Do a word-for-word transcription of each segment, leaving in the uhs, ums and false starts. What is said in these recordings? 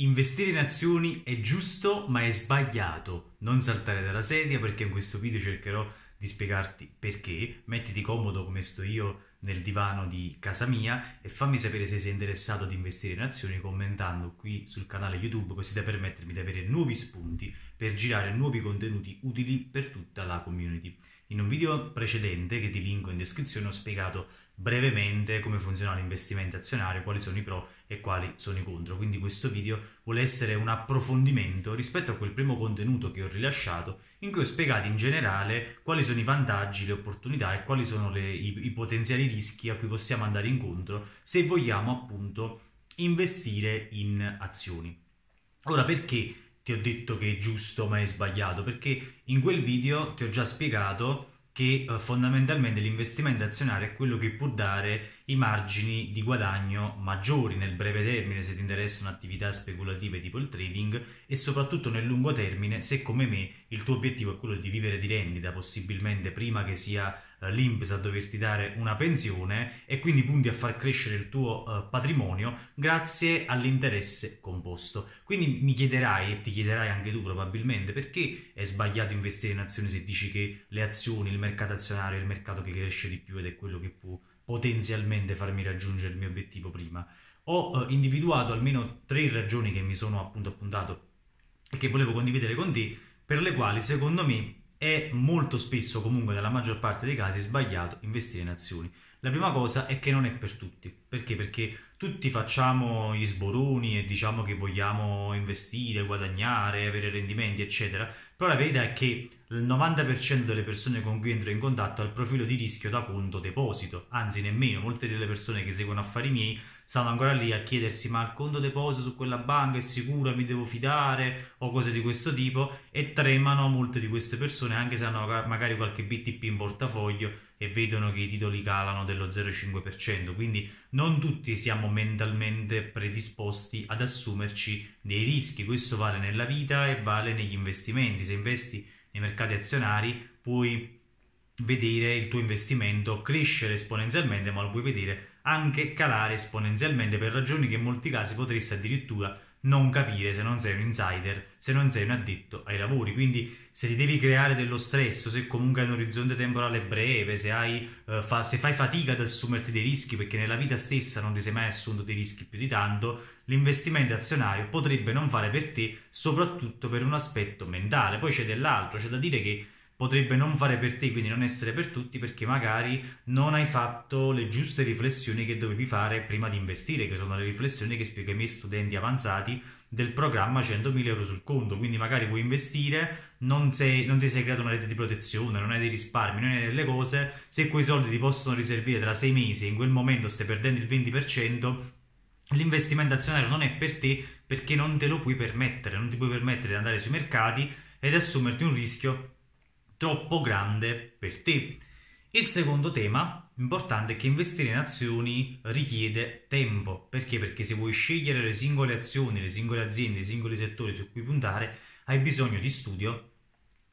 Investire in azioni è giusto, ma è sbagliato. Non saltare dalla sedia, perché in questo video cercherò di spiegarti perché. Mettiti comodo come sto io nel divano di casa mia e fammi sapere se sei interessato ad investire in azioni commentando qui sul canale YouTube, così da permettermi di avere nuovi spunti per girare nuovi contenuti utili per tutta la community. In un video precedente, che ti linko in descrizione, ho spiegato brevemente come funziona l'investimento azionario, quali sono i pro e quali sono i contro, quindi questo video vuole essere un approfondimento rispetto a quel primo contenuto che ho rilasciato, in cui ho spiegato in generale quali sono i vantaggi, le opportunità e quali sono le, i, i potenziali rischi a cui possiamo andare incontro se vogliamo appunto investire in azioni. Ora, perché ti ho detto che è giusto ma è sbagliato? Perché in quel video ti ho già spiegato che eh, fondamentalmente l'investimento azionario è quello che può dare i margini di guadagno maggiori nel breve termine, se ti interessano attività speculative tipo il trading, e soprattutto nel lungo termine se, come me, il tuo obiettivo è quello di vivere di rendita, possibilmente prima che sia l'I N P S a doverti dare una pensione, e quindi punti a far crescere il tuo uh, patrimonio grazie all'interesse composto. Quindi mi chiederai, e ti chiederai anche tu probabilmente, perché è sbagliato investire in azioni se dici che le azioni, il mercato azionario è il mercato che cresce di più ed è quello che può potenzialmente farmi raggiungere il mio obiettivo prima. Ho uh, individuato almeno tre ragioni che mi sono appunto appuntato e che volevo condividere con te, per le quali secondo me è molto spesso, comunque nella maggior parte dei casi, sbagliato investire in azioni. La prima cosa è che non è per tutti. Perché? Perché tutti facciamo gli sboroni e diciamo che vogliamo investire, guadagnare, avere rendimenti eccetera, però la verità è che il novanta per cento delle persone con cui entro in contatto ha il profilo di rischio da conto deposito, anzi nemmeno. Molte delle persone che seguono Affari Miei stanno ancora lì a chiedersi: ma il conto deposito su quella banca è sicuro, mi devo fidare, o cose di questo tipo, e tremano molte di queste persone, anche se hanno magari qualche B T P in portafoglio e vedono che i titoli calano dello zero virgola cinque per cento. Quindi non tutti siamo mentalmente predisposti ad assumerci dei rischi. Questo vale nella vita e vale negli investimenti. Se investi nei mercati azionari puoi vedere il tuo investimento crescere esponenzialmente, ma lo puoi vedere anche calare esponenzialmente, per ragioni che in molti casi potresti addirittura non capire se non sei un insider, se non sei un addetto ai lavori. Quindi se ti devi creare dello stress, se comunque hai un orizzonte temporale breve, se, hai, eh, fa, se fai fatica ad assumerti dei rischi, perché nella vita stessa non ti sei mai assunto dei rischi più di tanto, l'investimento azionario potrebbe non fare per te, soprattutto per un aspetto mentale. Poi c'è dell'altro, c'è da dire che potrebbe non fare per te, quindi non essere per tutti, perché magari non hai fatto le giuste riflessioni che dovevi fare prima di investire, che sono le riflessioni che spiego ai miei studenti avanzati del programma centomila euro sul conto. Quindi magari vuoi investire, non, sei, non ti sei creato una rete di protezione, non hai dei risparmi, non hai delle cose. Se quei soldi ti possono riservare tra sei mesi e in quel momento stai perdendo il venti per cento, l'investimento azionario non è per te, perché non te lo puoi permettere, non ti puoi permettere di andare sui mercati ed assumerti un rischio troppo grande per te. Il secondo tema importante è che investire in azioni richiede tempo. Perché? Perché se vuoi scegliere le singole azioni, le singole aziende, i singoli settori su cui puntare, hai bisogno di studio,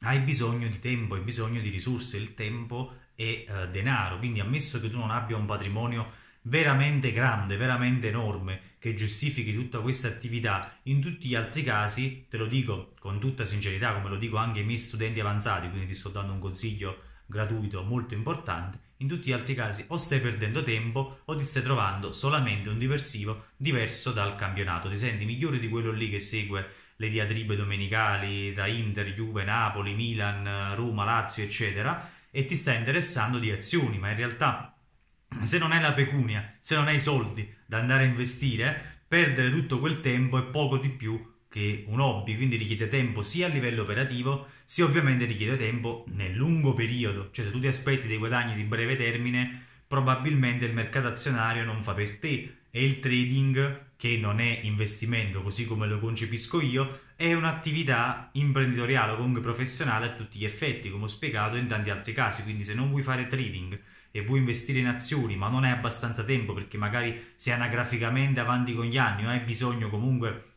hai bisogno di tempo, hai bisogno di risorse. Il tempo è eh, denaro, quindi ammesso che tu non abbia un patrimonio veramente grande, veramente enorme, che giustifichi tutta questa attività, in tutti gli altri casi, te lo dico con tutta sincerità, come lo dico anche ai miei studenti avanzati, quindi ti sto dando un consiglio gratuito molto importante, in tutti gli altri casi o stai perdendo tempo o ti stai trovando solamente un diversivo diverso dal campionato, ti senti migliore di quello lì che segue le diatribe domenicali tra Inter, Juve, Napoli, Milan, Roma, Lazio eccetera, e ti stai interessando di azioni, ma in realtà se non hai la pecunia, se non hai i soldi da andare a investire, perdere tutto quel tempo è poco di più che un hobby. Quindi richiede tempo sia a livello operativo, sia ovviamente richiede tempo nel lungo periodo. Cioè, se tu ti aspetti dei guadagni di breve termine, probabilmente il mercato azionario non fa per te, e il trading, che non è investimento così come lo concepisco io, è un'attività imprenditoriale o comunque professionale a tutti gli effetti, come ho spiegato in tanti altri casi. Quindi se non vuoi fare trading e vuoi investire in azioni, ma non hai abbastanza tempo perché magari sei anagraficamente avanti con gli anni o hai bisogno comunque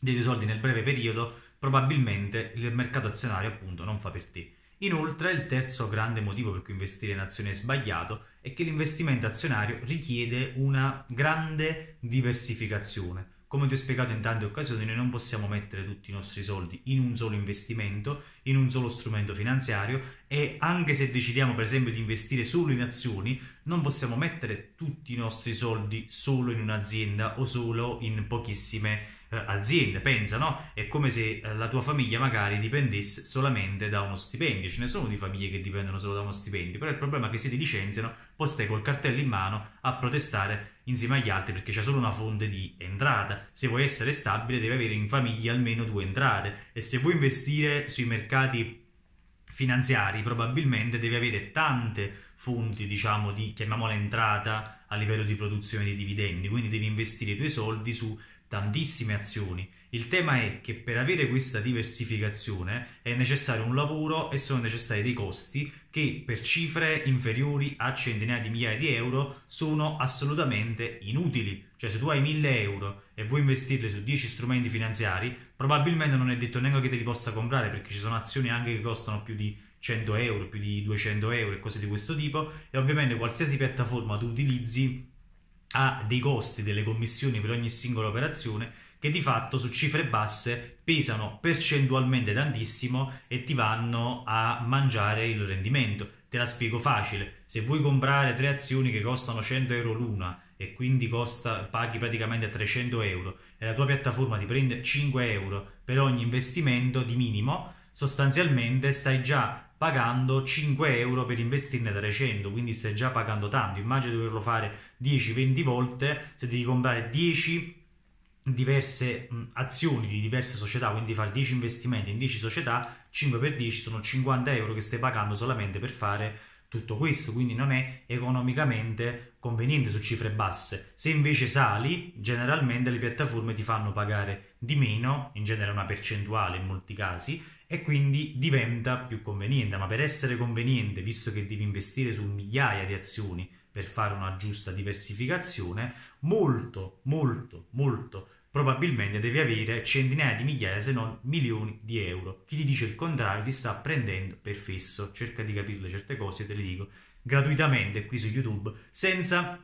dei tuoi soldi nel breve periodo, probabilmente il mercato azionario appunto non fa per te. Inoltre, il terzo grande motivo per cui investire in azioni è sbagliato è che l'investimento azionario richiede una grande diversificazione. Come ti ho spiegato in tante occasioni, noi non possiamo mettere tutti i nostri soldi in un solo investimento, in un solo strumento finanziario, e anche se decidiamo per esempio di investire solo in azioni, non possiamo mettere tutti i nostri soldi solo in un'azienda o solo in pochissime eh, aziende. Pensa, no? È come se eh, la tua famiglia magari dipendesse solamente da uno stipendio. Ce ne sono di famiglie che dipendono solo da uno stipendio, però il problema è che se ti licenziano, poi stai col cartello in mano a protestare insieme agli altri perché c'è solo una fonte di entrata. Se vuoi essere stabile devi avere in famiglia almeno due entrate, e se vuoi investire sui mercati finanziari probabilmente devi avere tante fonti, diciamo, di, chiamiamola, entrata a livello di produzione di dividendi, quindi devi investire i tuoi soldi su tantissime azioni. Il tema è che per avere questa diversificazione è necessario un lavoro e sono necessari dei costi che per cifre inferiori a centinaia di migliaia di euro sono assolutamente inutili. Cioè, se tu hai mille euro e vuoi investirli su dieci strumenti finanziari, probabilmente non è detto neanche che te li possa comprare, perché ci sono azioni anche che costano più di cento euro, più di duecento euro e cose di questo tipo, e ovviamente qualsiasi piattaforma tu utilizzi ha dei costi, delle commissioni per ogni singola operazione che di fatto su cifre basse pesano percentualmente tantissimo e ti vanno a mangiare il rendimento. Te la spiego facile: se vuoi comprare tre azioni che costano cento euro l'una e quindi costa, paghi praticamente trecento euro e la tua piattaforma ti prende cinque euro per ogni investimento di minimo, sostanzialmente stai già pagando cinque euro per investirne trecento, quindi stai già pagando tanto. Immagina doverlo fare dieci venti volte se devi comprare dieci diverse mh, azioni di diverse società, quindi fare dieci investimenti in dieci società, cinque per dieci sono cinquanta euro che stai pagando solamente per fare tutto questo, quindi non è economicamente conveniente su cifre basse. Se invece sali, generalmente le piattaforme ti fanno pagare di meno, in genere una percentuale in molti casi, e quindi diventa più conveniente. Ma per essere conveniente, visto che devi investire su migliaia di azioni per fare una giusta diversificazione, molto, molto, molto probabilmente devi avere centinaia di migliaia, se non milioni di euro. Chi ti dice il contrario ti sta prendendo per fesso. Cerca di capire le certe cose, e te le dico gratuitamente qui su YouTube, senza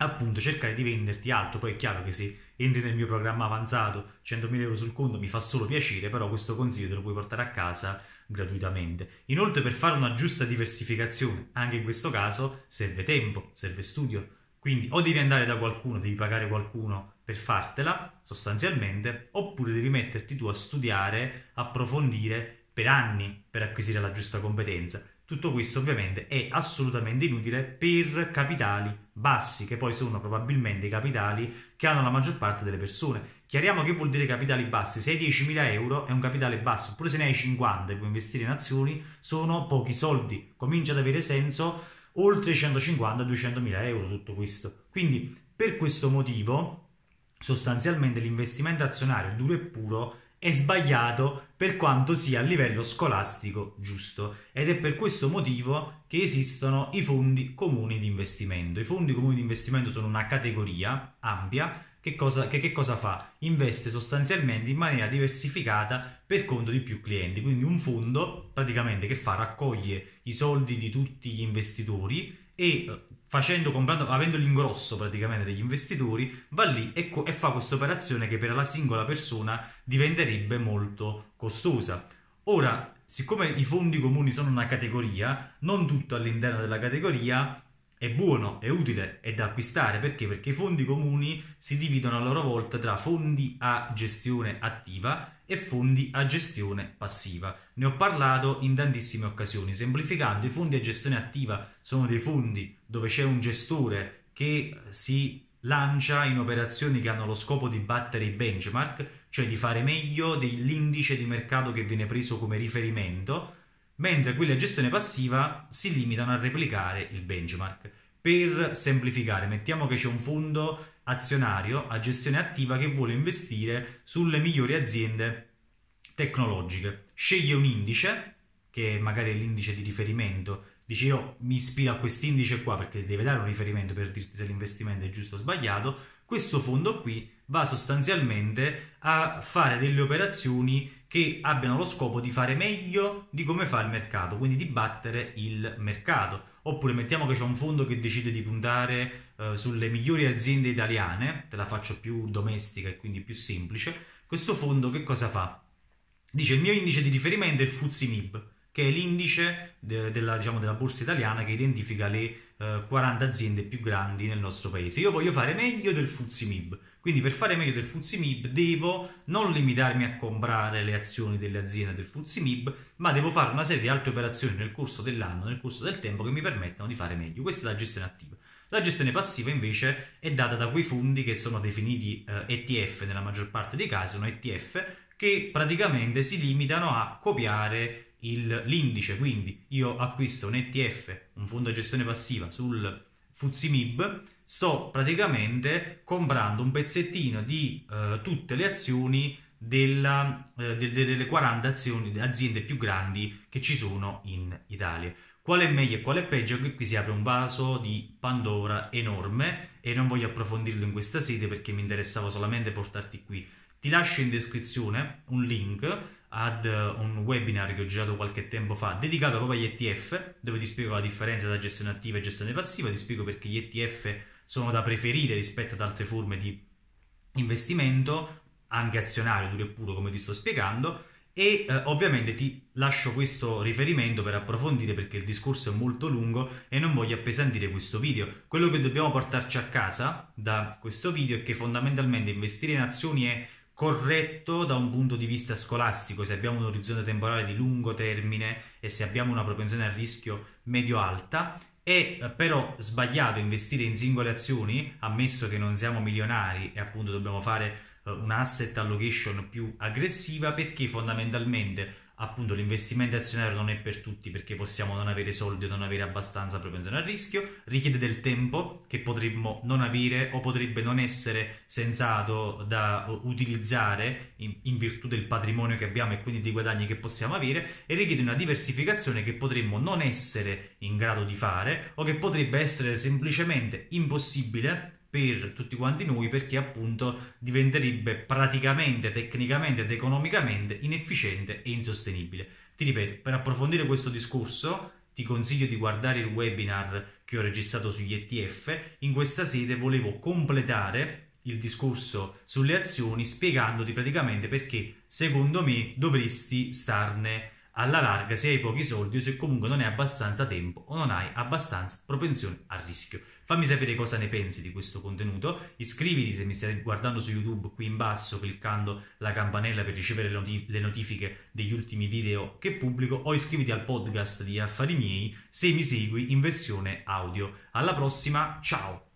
appunto cercare di venderti alto. Poi è chiaro che se entri nel mio programma avanzato, centomila euro sul conto, mi fa solo piacere, però questo consiglio te lo puoi portare a casa gratuitamente. Inoltre, per fare una giusta diversificazione, anche in questo caso, serve tempo, serve studio. Quindi o devi andare da qualcuno, devi pagare qualcuno per fartela sostanzialmente, oppure devi metterti tu a studiare, approfondire per anni per acquisire la giusta competenza. Tutto questo ovviamente è assolutamente inutile per capitali bassi, che poi sono probabilmente i capitali che hanno la maggior parte delle persone. Chiariamo che vuol dire capitali bassi: se hai diecimila euro è un capitale basso, oppure se ne hai cinquanta e puoi investire in azioni, sono pochi soldi. Comincia ad avere senso oltre i centocinquanta duecentomila euro tutto questo. Quindi per questo motivo sostanzialmente l'investimento azionario duro e puro è sbagliato, per quanto sia a livello scolastico giusto, ed è per questo motivo che esistono i fondi comuni di investimento. I fondi comuni di investimento sono una categoria ampia che cosa, che, che cosa fa? Investe sostanzialmente in maniera diversificata per conto di più clienti, quindi un fondo praticamente che fa? Raccoglie i soldi di tutti gli investitori e facendo, comprando, avendo l'ingrosso praticamente degli investitori, va lì e, e fa questa operazione che per la singola persona diventerebbe molto costosa. Ora, siccome i fondi comuni sono una categoria, non tutto all'interno della categoria è buono, è utile, è da acquistare. Perché? Perché i fondi comuni si dividono a loro volta tra fondi a gestione attiva e fondi a gestione passiva. Ne ho parlato in tantissime occasioni. Semplificando, i fondi a gestione attiva sono dei fondi dove c'è un gestore che si lancia in operazioni che hanno lo scopo di battere i benchmark, cioè di fare meglio dell'indice di mercato che viene preso come riferimento, mentre quelli a gestione passiva si limitano a replicare il benchmark. Per semplificare, mettiamo che c'è un fondo azionario a gestione attiva che vuole investire sulle migliori aziende tecnologiche. Sceglie un indice, che magari è l'indice di riferimento, dice io mi ispiro a quest'indice qua, perché deve dare un riferimento per dirti se l'investimento è giusto o sbagliato. Questo fondo qui va sostanzialmente a fare delle operazioni che abbiano lo scopo di fare meglio di come fa il mercato, quindi di battere il mercato. Oppure mettiamo che c'è un fondo che decide di puntare eh, sulle migliori aziende italiane, te la faccio più domestica e quindi più semplice. Questo fondo che cosa fa? Dice: il mio indice di riferimento è il F T S E M I B, che è l'indice de della, diciamo, della borsa italiana che identifica le eh, quaranta aziende più grandi nel nostro paese. Io voglio fare meglio del F T S E M I B, quindi per fare meglio del F T S E M I B devo non limitarmi a comprare le azioni delle aziende del F T S E M I B, ma devo fare una serie di altre operazioni nel corso dell'anno, nel corso del tempo, che mi permettano di fare meglio. Questa è la gestione attiva. La gestione passiva invece è data da quei fondi che sono definiti eh, E T F, nella maggior parte dei casi sono E T F, che praticamente si limitano a copiare l'indice. Quindi io acquisto un E T F, un fondo a gestione passiva sul F T S E M I B, sto praticamente comprando un pezzettino di eh, tutte le azioni della, eh, de de delle quaranta azioni, aziende più grandi che ci sono in Italia. Qual è meglio e qual è peggio? Qui si apre un vaso di Pandora enorme e non voglio approfondirlo in questa sede perché mi interessava solamente portarti qui. Ti lascio in descrizione un link ad un webinar che ho girato qualche tempo fa dedicato proprio agli E T F, dove ti spiego la differenza tra gestione attiva e gestione passiva, ti spiego perché gli E T F sono da preferire rispetto ad altre forme di investimento, anche azionario duro e puro come ti sto spiegando, e eh, ovviamente ti lascio questo riferimento per approfondire, perché il discorso è molto lungo e non voglio appesantire questo video. Quello che dobbiamo portarci a casa da questo video è che fondamentalmente investire in azioni è corretto da un punto di vista scolastico, se abbiamo un orizzonte temporale di lungo termine e se abbiamo una propensione al rischio medio-alta. È però sbagliato investire in singole azioni, ammesso che non siamo milionari e appunto dobbiamo fare una asset allocation più aggressiva, perché fondamentalmente appunto l'investimento azionario non è per tutti, perché possiamo non avere soldi o non avere abbastanza propensione al rischio, richiede del tempo che potremmo non avere o potrebbe non essere sensato da utilizzare in, in virtù del patrimonio che abbiamo e quindi dei guadagni che possiamo avere, e richiede una diversificazione che potremmo non essere in grado di fare o che potrebbe essere semplicemente impossibile per tutti quanti noi, perché appunto diventerebbe praticamente, tecnicamente ed economicamente inefficiente e insostenibile. Ti ripeto, per approfondire questo discorso ti consiglio di guardare il webinar che ho registrato sugli E T F. In questa sede volevo completare il discorso sulle azioni spiegandoti praticamente perché secondo me dovresti starne alla larga se hai pochi soldi o se comunque non hai abbastanza tempo o non hai abbastanza propensione al rischio. Fammi sapere cosa ne pensi di questo contenuto, iscriviti se mi stai guardando su YouTube qui in basso cliccando la campanella per ricevere le, notif le notifiche degli ultimi video che pubblico, o iscriviti al podcast di Affari Miei se mi segui in versione audio. Alla prossima, ciao!